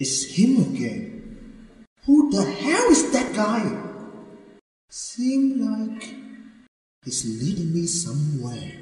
It's him again. Who the hell is that guy? Seems like he's leading me somewhere.